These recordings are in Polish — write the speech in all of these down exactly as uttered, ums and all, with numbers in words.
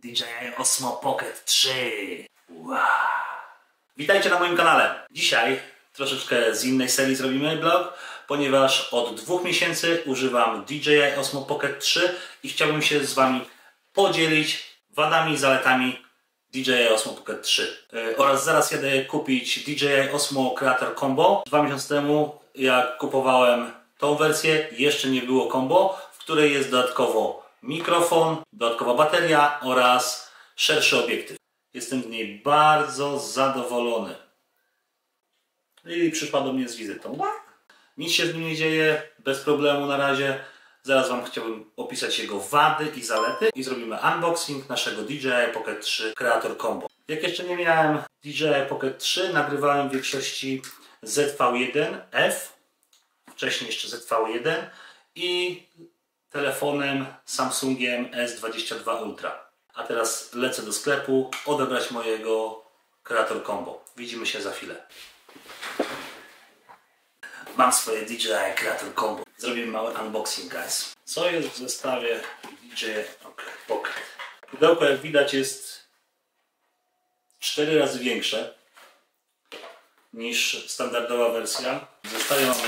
D J I Osmo Pocket trzy. Wow. Witajcie na moim kanale. Dzisiaj troszeczkę z innej serii zrobimy blog, ponieważ od dwóch miesięcy używam D J I Osmo Pocket trzy i chciałbym się z Wami podzielić wadami i zaletami D J I Osmo Pocket trzy. Yy, oraz zaraz jadę kupić D J I Osmo Creator Combo. Dwa miesiące temu, jak kupowałem tą wersję, jeszcze nie było combo, w której jest dodatkowo mikrofon, dodatkowa bateria oraz szerszy obiektyw. Jestem z niej bardzo zadowolony. I przyszła do mnie z wizytą. Nic się z nim nie dzieje, bez problemu na razie. Zaraz Wam chciałbym opisać jego wady i zalety i zrobimy unboxing naszego D J I Pocket trzy Creator Combo. Jak jeszcze nie miałem D J I Pocket trzy, nagrywałem w większości Z V jeden F, wcześniej jeszcze Z V jeden i telefonem Samsungiem S dwadzieścia dwa Ultra. A teraz lecę do sklepu odebrać mojego Creator Combo. Widzimy się za chwilę. Mam swoje D J I Creator Combo. Zrobimy mały unboxing, guys. Co jest w zestawie D J I Pocket? Pudełko, jak widać, jest cztery razy większe niż standardowa wersja. W zestawie mamy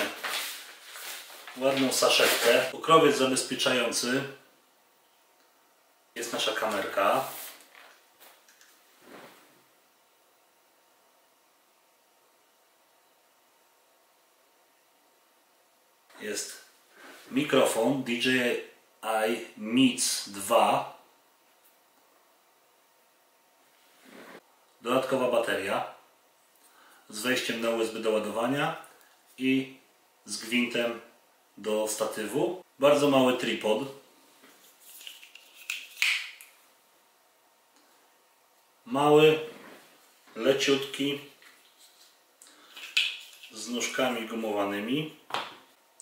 ładną saszetkę, pokrowiec zabezpieczający, jest nasza kamerka, jest mikrofon D J I Mic dwa, dodatkowa bateria z wejściem na U S B do ładowania i z gwintem do statywu, bardzo mały tripod, mały, leciutki, z nóżkami gumowanymi,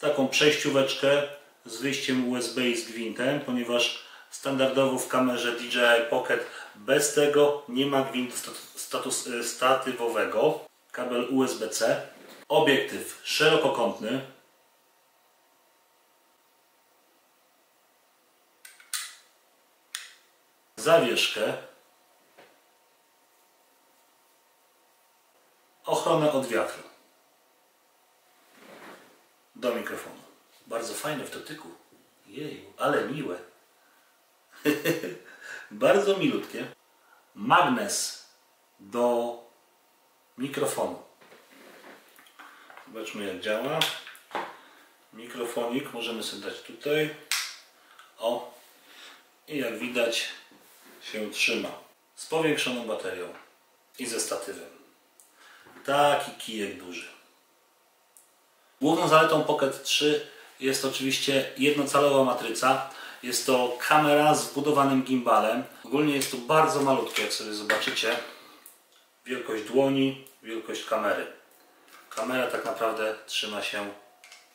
taką przejścióweczkę z wyjściem U S B i z gwintem, ponieważ standardowo w kamerze D J I Pocket bez tego nie ma gwintu status, statywowego, kabel U S B C, obiektyw szerokokątny, zawieszkę, ochronę od wiatru do mikrofonu. Bardzo fajne w dotyku. Jeju, ale miłe. Bardzo milutkie. Magnes do mikrofonu. Zobaczmy, jak działa. Mikrofonik możemy sobie dać tutaj. O, i jak widać, się trzyma z powiększoną baterią i ze statywem. Taki kijek duży. Główną zaletą Pocket trzy jest oczywiście jednocalowa matryca. Jest to kamera z wbudowanym gimbalem. Ogólnie jest to bardzo malutkie, jak sobie zobaczycie. Wielkość dłoni, wielkość kamery. Kamera tak naprawdę trzyma się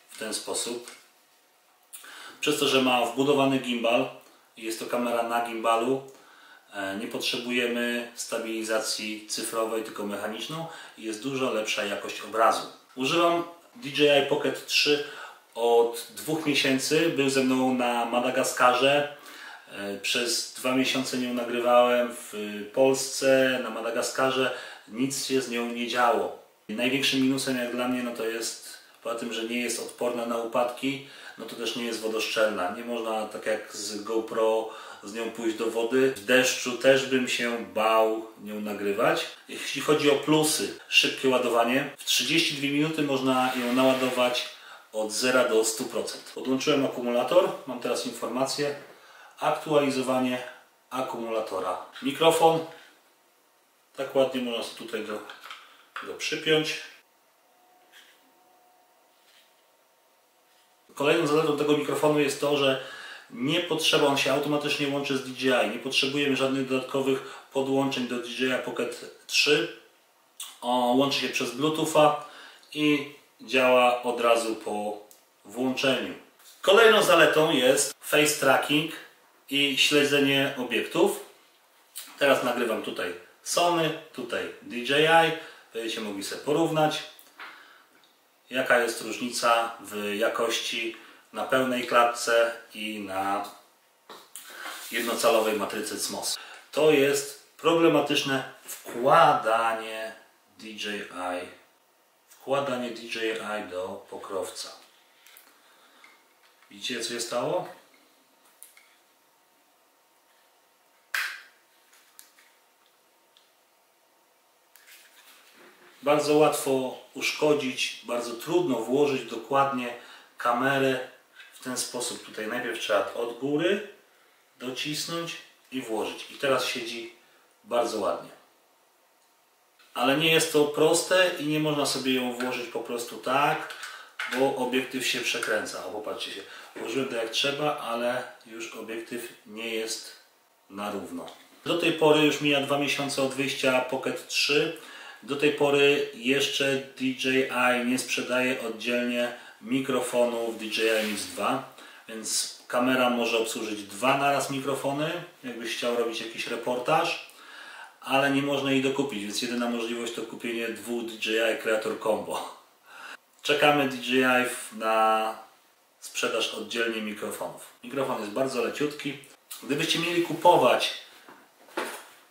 w ten sposób. Przez to, że ma wbudowany gimbal, jest to kamera na gimbalu. Nie potrzebujemy stabilizacji cyfrowej, tylko mechaniczną i jest dużo lepsza jakość obrazu. Używam D J I Pocket trzy od dwóch miesięcy. Był ze mną na Madagaskarze. Przez dwa miesiące nią nagrywałem w Polsce, na Madagaskarze. Nic się z nią nie działo. Największym minusem, jak dla mnie, no to jest, poza tym, że nie jest odporna na upadki, no to też nie jest wodoszczelna. Nie można, tak jak z GoPro, z nią pójść do wody. W deszczu też bym się bał nią nagrywać. Jeśli chodzi o plusy, szybkie ładowanie. W trzydzieści dwie minuty można ją naładować od zera do stu procent. Podłączyłem akumulator, mam teraz informację. Aktualizowanie akumulatora. Mikrofon. Tak ładnie można tutaj go, go przypiąć. Kolejną zaletą tego mikrofonu jest to, że nie potrzeba, on się automatycznie łączy z D J I, nie potrzebujemy żadnych dodatkowych podłączeń do D J I Pocket trzy. On łączy się przez Bluetootha i działa od razu po włączeniu. Kolejną zaletą jest face tracking i śledzenie obiektów. Teraz nagrywam tutaj Sony, tutaj D J I, będziecie mogli sobie porównać, jaka jest różnica w jakości na pełnej klatce i na jednocalowej matrycy C M O S. to jest problematyczne wkładanie D J I, wkładanie D J I do pokrowca. Widzicie, co się stało? Bardzo łatwo uszkodzić, bardzo trudno włożyć dokładnie kamerę w ten sposób. Tutaj najpierw trzeba od góry docisnąć i włożyć. I teraz siedzi bardzo ładnie. Ale nie jest to proste i nie można sobie ją włożyć po prostu tak, bo obiektyw się przekręca. O, popatrzcie się, włożyłem to jak trzeba, ale już obiektyw nie jest na równo. Do tej pory już mija dwa miesiące od wyjścia Pocket trzy. Do tej pory jeszcze D J I nie sprzedaje oddzielnie mikrofonów D J I Mic dwa, więc kamera może obsłużyć dwa naraz mikrofony, jakbyś chciał robić jakiś reportaż, ale nie można jej dokupić, więc jedyna możliwość to kupienie dwóch D J I Creator Combo. Czekamy D J I na sprzedaż oddzielnie mikrofonów. Mikrofon jest bardzo leciutki. Gdybyście mieli kupować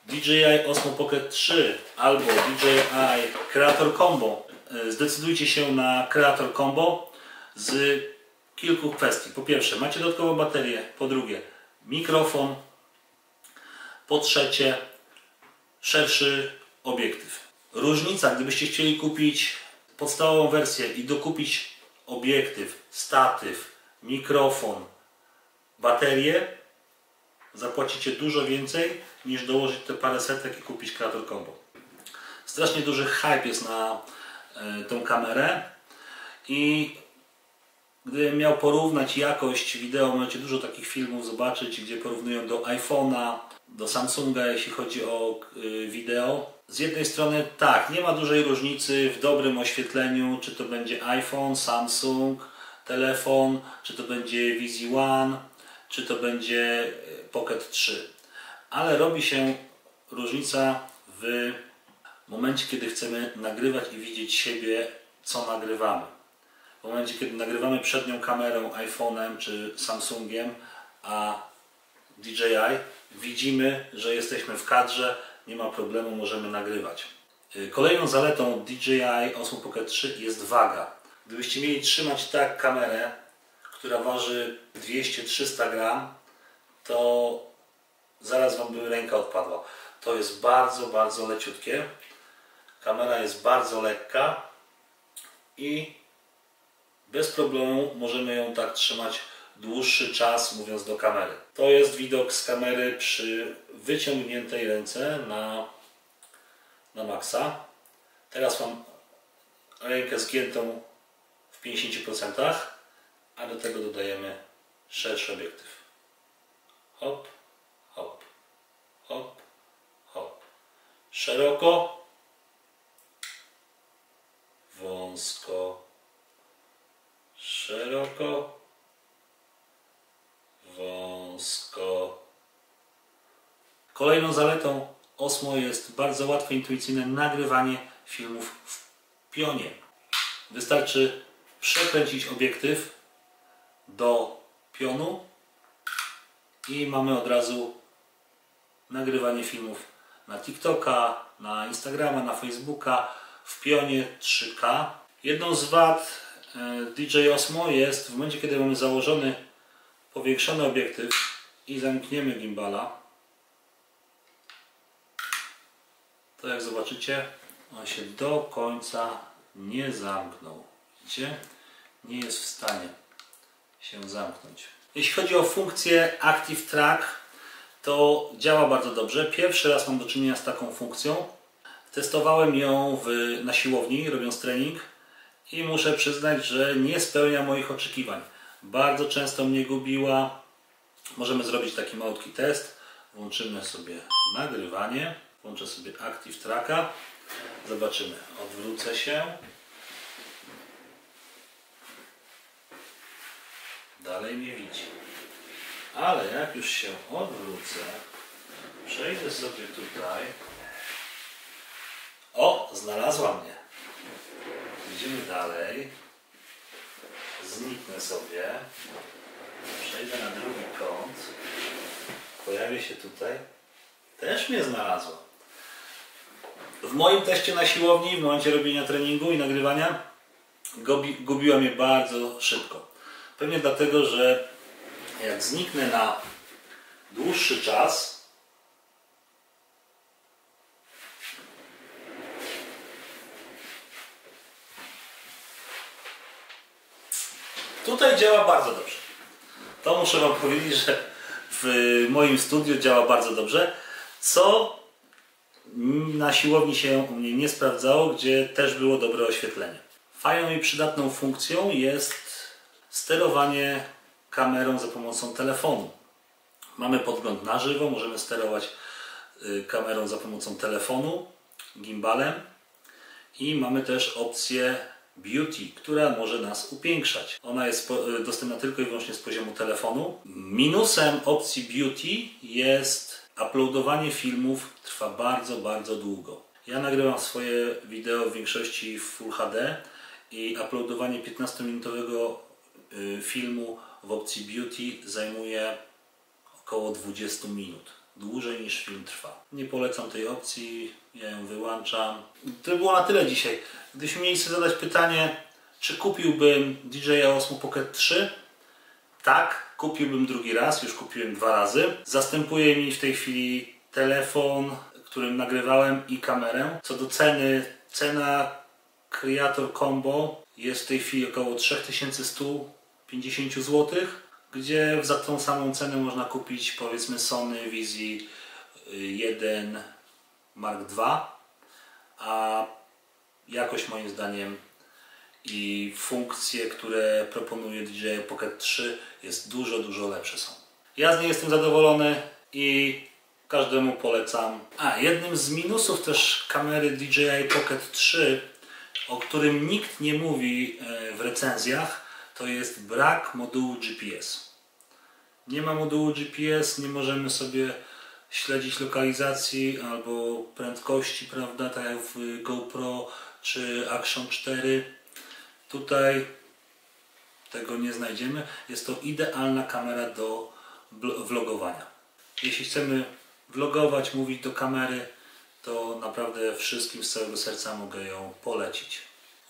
D J I Osmo Pocket trzy albo D J I Creator Combo, zdecydujcie się na Creator Combo z kilku kwestii. Po pierwsze, macie dodatkową baterię, po drugie, mikrofon, po trzecie, szerszy obiektyw. Różnica, gdybyście chcieli kupić podstawową wersję i dokupić obiektyw, statyw, mikrofon, baterię, zapłacicie dużo więcej niż dołożyć te parę setek i kupić Creator Combo. Strasznie duży hype jest na y, tą kamerę i gdybym miał porównać jakość wideo, macie dużo takich filmów zobaczyć, gdzie porównują do iPhone'a, do Samsunga, jeśli chodzi o y, wideo. Z jednej strony tak, nie ma dużej różnicy w dobrym oświetleniu, czy to będzie iPhone, Samsung, telefon, czy to będzie Z V jeden, czy to będzie Pocket trzy. Ale robi się różnica w momencie, kiedy chcemy nagrywać i widzieć siebie, co nagrywamy. W momencie, kiedy nagrywamy przednią kamerą, iPhone'em czy Samsungiem, a D J I, widzimy, że jesteśmy w kadrze, nie ma problemu, możemy nagrywać. Kolejną zaletą D J I Osmo Pocket trzy jest waga. Gdybyście mieli trzymać tak kamerę, która waży dwieście trzysta gram, to zaraz Wam by ręka odpadła. To jest bardzo, bardzo leciutkie. Kamera jest bardzo lekka i bez problemu możemy ją tak trzymać dłuższy czas, mówiąc do kamery. To jest widok z kamery przy wyciągniętej ręce na, na maksa. Teraz mam rękę zgiętą w pięćdziesięciu procentach, a do tego dodajemy szerszy obiektyw. Hop. Hop, hop, hop. Szeroko, wąsko, szeroko, wąsko. Kolejną zaletą Osmo jest bardzo łatwe, intuicyjne nagrywanie filmów w pionie. Wystarczy przekręcić obiektyw do pionu i mamy od razu nagrywanie filmów na TikToka, na Instagrama, na Facebooka w pionie trzy K. Jedną z wad D J I Osmo jest w momencie, kiedy mamy założony powiększony obiektyw i zamkniemy gimbala, to jak zobaczycie, on się do końca nie zamknął. Widzicie? Nie jest w stanie się zamknąć. Jeśli chodzi o funkcję Active Track, to działa bardzo dobrze. Pierwszy raz mam do czynienia z taką funkcją. Testowałem ją w, na siłowni, robiąc trening i muszę przyznać, że nie spełnia moich oczekiwań. Bardzo często mnie gubiła. Możemy zrobić taki malutki test. Włączymy sobie nagrywanie. Włączę sobie Active Tracka. Zobaczymy. Odwrócę się. Dalej nie widzi. Ale jak już się odwrócę, przejdę sobie tutaj. O, znalazła mnie. Idziemy dalej. Zniknę sobie. Przejdę na drugi kąt. Pojawię się tutaj. też mnie znalazła. W moim teście na siłowni, w momencie robienia treningu i nagrywania, gubiła mnie bardzo szybko. Pewnie dlatego, że jak zniknę na dłuższy czas, tutaj działa bardzo dobrze. To muszę wam powiedzieć, że w moim studiu działa bardzo dobrze, co na siłowni się u mnie nie sprawdzało, gdzie też było dobre oświetlenie. Fajną i przydatną funkcją jest sterowanie kamerą za pomocą telefonu. Mamy podgląd na żywo, możemy sterować kamerą za pomocą telefonu, gimbalem, i mamy też opcję Beauty, która może nas upiększać. Ona jest dostępna tylko i wyłącznie z poziomu telefonu. Minusem opcji Beauty jest uploadowanie filmów, trwa bardzo, bardzo długo. Ja nagrywam swoje wideo w większości w Full H D i uploadowanie piętnastominutowego filmu w opcji Beauty zajmuje około dwadzieścia minut. Dłużej niż film trwa. Nie polecam tej opcji, ja ją wyłączam. To było na tyle dzisiaj. Gdybyśmy mieli sobie zadać pytanie, czy kupiłbym D J I Osmo Pocket trzy? Tak, kupiłbym drugi raz, już kupiłem dwa razy. Zastępuje mi w tej chwili telefon, którym nagrywałem, i kamerę. Co do ceny, cena Creator Combo jest w tej chwili około trzy tysiące sto pięćdziesiąt złotych, gdzie za tą samą cenę można kupić, powiedzmy, Sony Vision jeden Mark dwa, a jakość, moim zdaniem, i funkcje, które proponuje D J I Pocket trzy, jest dużo, dużo lepsze są. Ja z niej jestem zadowolony i każdemu polecam. A jednym z minusów też kamery D J I Pocket trzy, o którym nikt nie mówi w recenzjach, to jest brak modułu G P S. Nie ma modułu G P S, nie możemy sobie śledzić lokalizacji albo prędkości, prawda, tak jak w GoPro czy Action cztery. Tutaj tego nie znajdziemy. Jest to idealna kamera do vlogowania. Jeśli chcemy vlogować, mówić do kamery, to naprawdę wszystkim z całego serca mogę ją polecić.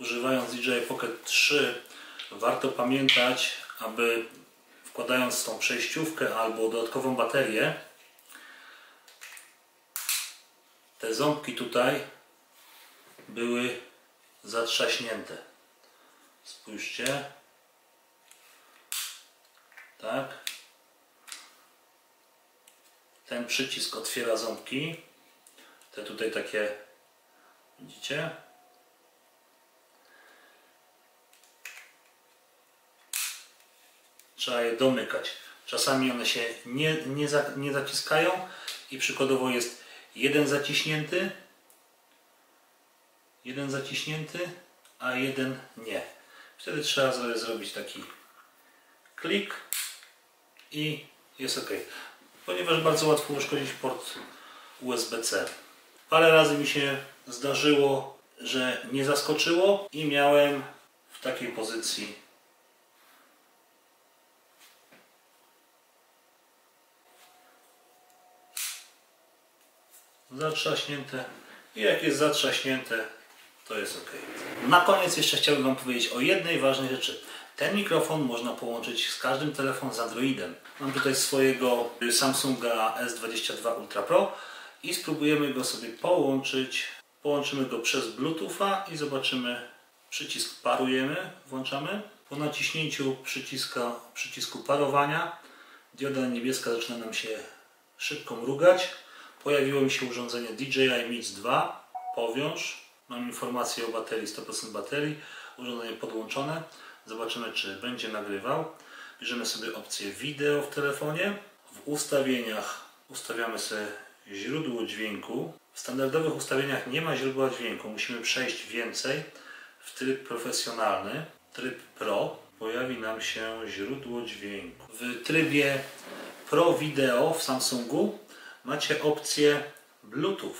Używając D J I Pocket trzy warto pamiętać, aby wkładając tą przejściówkę albo dodatkową baterię, te ząbki tutaj były zatrzaśnięte. Spójrzcie. Tak. Ten przycisk otwiera ząbki. Te tutaj takie, widzicie? Trzeba je domykać. Czasami one się nie, nie, za, nie zaciskają i przykładowo jest jeden zaciśnięty, jeden zaciśnięty, a jeden nie. Wtedy trzeba sobie zrobić taki klik i jest ok. Ponieważ bardzo łatwo uszkodzić port U S B C. Parę razy mi się zdarzyło, że nie zaskoczyło i miałem w takiej pozycji zatrzaśnięte, i jak jest zatrzaśnięte, to jest ok. Na koniec jeszcze chciałbym wam powiedzieć o jednej ważnej rzeczy. Ten mikrofon można połączyć z każdym telefonem z Androidem. Mam tutaj swojego Samsunga S dwadzieścia dwa Ultra Pro i spróbujemy go sobie połączyć. Połączymy go przez Bluetootha i zobaczymy. Przycisk parujemy, włączamy. Po naciśnięciu przyciska, przycisku parowania dioda niebieska zaczyna nam się szybko mrugać. Pojawiło mi się urządzenie D J I Mic dwa, powiąż. Mam informację o baterii, sto procent baterii, urządzenie podłączone. Zobaczymy, czy będzie nagrywał. Bierzemy sobie opcję wideo w telefonie. W ustawieniach ustawiamy sobie źródło dźwięku. W standardowych ustawieniach nie ma źródła dźwięku. Musimy przejść więcej w tryb profesjonalny, tryb Pro. Pojawi nam się źródło dźwięku. W trybie Pro Video w Samsungu macie opcję Bluetooth.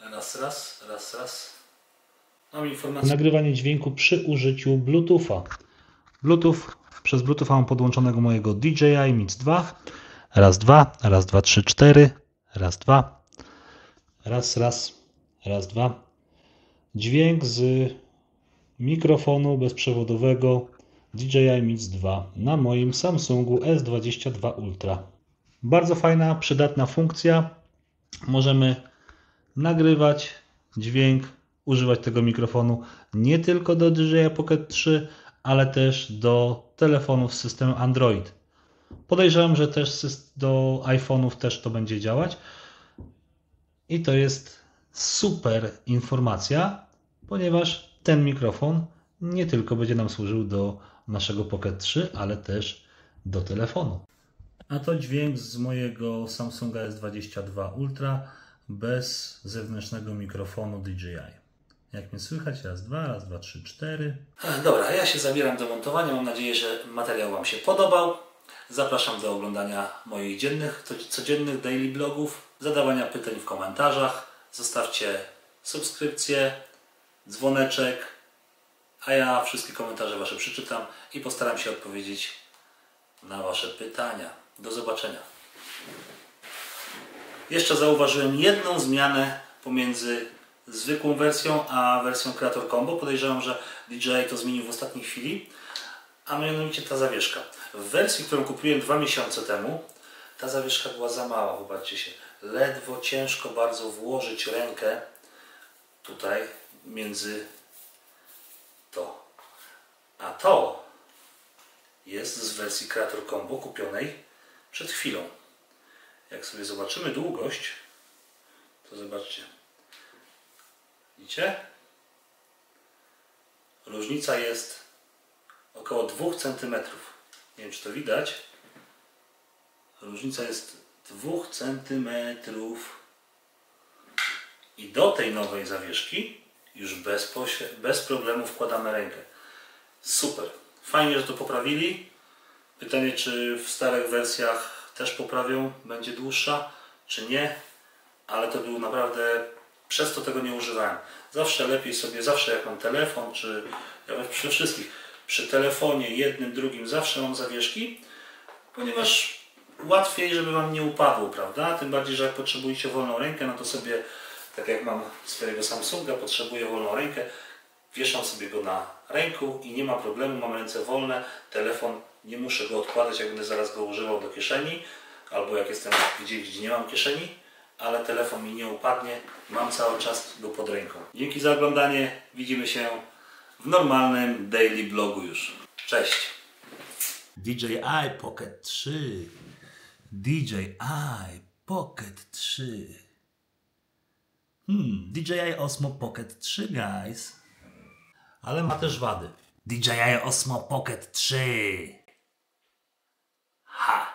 Raz, raz, raz, raz. Mam informację. Nagrywanie dźwięku przy użyciu Bluetootha. Bluetooth Przez Bluetootha mam podłączonego mojego D J I Mic dwa. Raz, dwa, raz, dwa, trzy, cztery. Raz, dwa. Raz, raz, raz, dwa. Dźwięk z mikrofonu bezprzewodowego D J I Mic dwa na moim Samsungu S dwadzieścia dwa Ultra. Bardzo fajna, przydatna funkcja. Możemy nagrywać dźwięk, używać tego mikrofonu nie tylko do D J I Pocket trzy, ale też do telefonów z systemem Android. Podejrzewam, że też do iPhone'ów też to będzie działać. I to jest super informacja, ponieważ ten mikrofon nie tylko będzie nam służył do naszego Pocket trzy, ale też do telefonu. A to dźwięk z mojego Samsunga S dwadzieścia dwa Ultra bez zewnętrznego mikrofonu D J I. Jak mnie słychać? Raz, dwa, raz, dwa, trzy, cztery. Dobra, ja się zabieram do montowania. Mam nadzieję, że materiał Wam się podobał. Zapraszam do oglądania moich dziennych, codziennych daily blogów, zadawania pytań w komentarzach. Zostawcie subskrypcję, dzwoneczek, a ja wszystkie komentarze Wasze przeczytam i postaram się odpowiedzieć na Wasze pytania. Do zobaczenia. Jeszcze zauważyłem jedną zmianę pomiędzy zwykłą wersją a wersją Creator Combo. Podejrzewam, że D J I to zmienił w ostatniej chwili, a mianowicie ta zawieszka. W wersji, którą kupiłem dwa miesiące temu, ta zawieszka była za mała. Zobaczcie się, ledwo ciężko bardzo włożyć rękę tutaj między to. A to jest z wersji Creator Combo kupionej przed chwilą. Jak sobie zobaczymy długość, to zobaczcie. Widzicie? Różnica jest około dwóch centymetrów. Nie wiem, czy to widać. Różnica jest dwóch centymetrów. I do tej nowej zawieszki już bez, bez problemu wkładamy rękę. Super. Fajnie, że to poprawili. Pytanie, czy w starych wersjach też poprawią, będzie dłuższa, czy nie. Ale to był naprawdę... Przez to tego nie używałem. Zawsze lepiej sobie, zawsze jak mam telefon, czy ja przy wszystkich, przy telefonie jednym, drugim zawsze mam zawieszki, ponieważ łatwiej, żeby Wam nie upadło, prawda? Tym bardziej, że jak potrzebujecie wolną rękę, no to sobie, tak jak mam swojego Samsunga, potrzebuję wolną rękę, wieszam sobie go na ręku i nie ma problemu, mam ręce wolne, telefon nie muszę go odkładać, jak będę zaraz go używał do kieszeni, albo jak jestem gdzieś, gdzie nie mam kieszeni, ale telefon mi nie upadnie, mam cały czas go pod ręką. Dzięki za oglądanie, widzimy się w normalnym daily blogu już. Cześć! D J I Pocket trzy, D J I Pocket trzy, hmm, D J I Osmo Pocket trzy, guys, ale ma też wady. D J I Osmo Pocket trzy, ha!